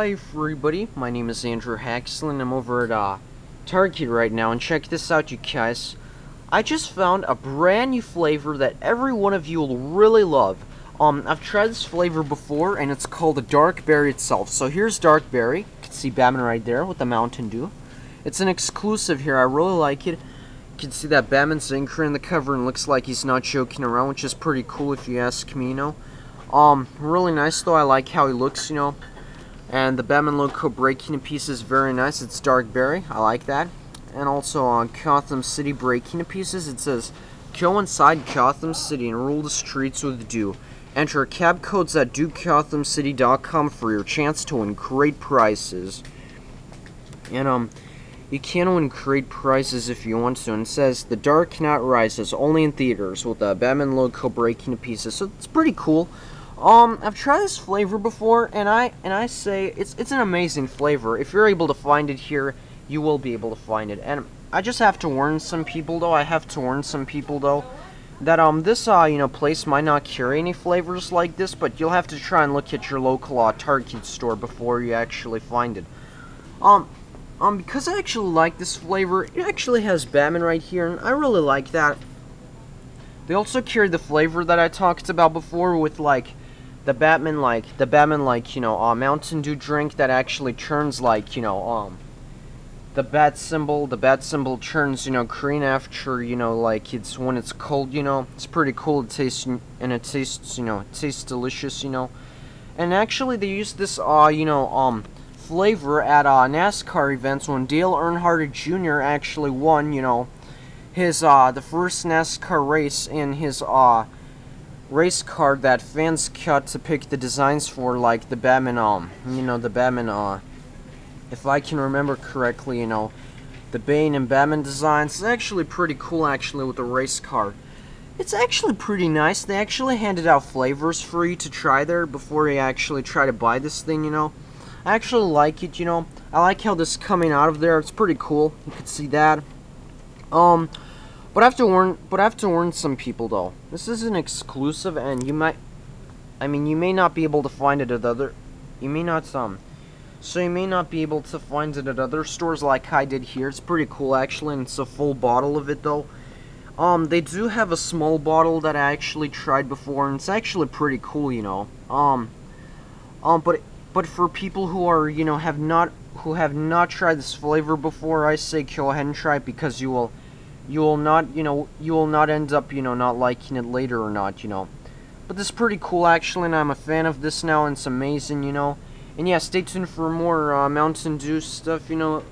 Hi everybody, my name is Andrew Haxley and I'm over at Target right now, and check this out you guys. I just found a brand new flavor that every one of you will really love. I've tried this flavor before and it's called the Dark Berry itself. So here's Dark Berry, you can see Batman right there with the Mountain Dew. It's an exclusive here, I really like it. You can see that Batman's anchor in the cover and looks like he's not joking around, which is pretty cool if you ask me, you know. Really nice though, I like how he looks, you know. And the Batman logo breaking in pieces, very nice. It's Dark Berry, I like that. And also on Gotham City breaking in pieces, it says, "Go inside Gotham City and rule the streets with Dew. Enter cab codes at DewGothamCity.com for your chance to win great prizes." And you can win great prizes if you want to. And it says, "The Dark Knight Rises, only in theaters," with the Batman logo breaking in pieces. So it's pretty cool. I've tried this flavor before, and I say it's an amazing flavor. If you're able to find it here, you will be able to find it. And I just have to warn some people though. That this you know, place might not carry any flavors like this, but you'll have to try and look at your local Target store before you actually find it. Because I actually like this flavor. It actually has Batman right here, and I really like that. They also carry the flavor that I talked about before with like the Batman, you know, Mountain Dew drink that actually turns, like, you know, the bat symbol turns, you know, green after, you know, like it's when it's cold, you know. It's pretty cool. It tastes, and it tastes, you know, it tastes delicious, you know. And actually they use this you know, flavor at NASCAR events when Dale Earnhardt Jr. actually won, you know, his the first NASCAR race in his race car that fans cut to pick the designs for, like the Batman, you know, the Batman, if I can remember correctly, you know, the Bane and Batman designs. It's actually pretty cool, actually, with the race car. It's actually pretty nice. They actually handed out flavors for you to try there before you actually try to buy this thing, you know. I actually like it, you know. I like how this is coming out of there. It's pretty cool. You can see that. But I have to warn some people though. This is an exclusive, and you may not be able to find it at other. So you may not be able to find it at other stores like I did here. It's pretty cool actually, and it's a full bottle of it though. They do have a small bottle that I actually tried before, and it's actually pretty cool, you know. But for people who are, you know, have not tried this flavor before, I say go ahead and try it, because you will not end up, you know, not liking it later or not, you know. But this is pretty cool actually, and I'm a fan of this now, and it's amazing, you know. And yeah, stay tuned for more Mountain Dew stuff, you know,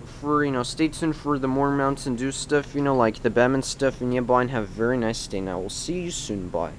stay tuned for the more Mountain Dew stuff, you know, like the Batman stuff. And yeah, bye, and have a very nice day, and I will see you soon, bye.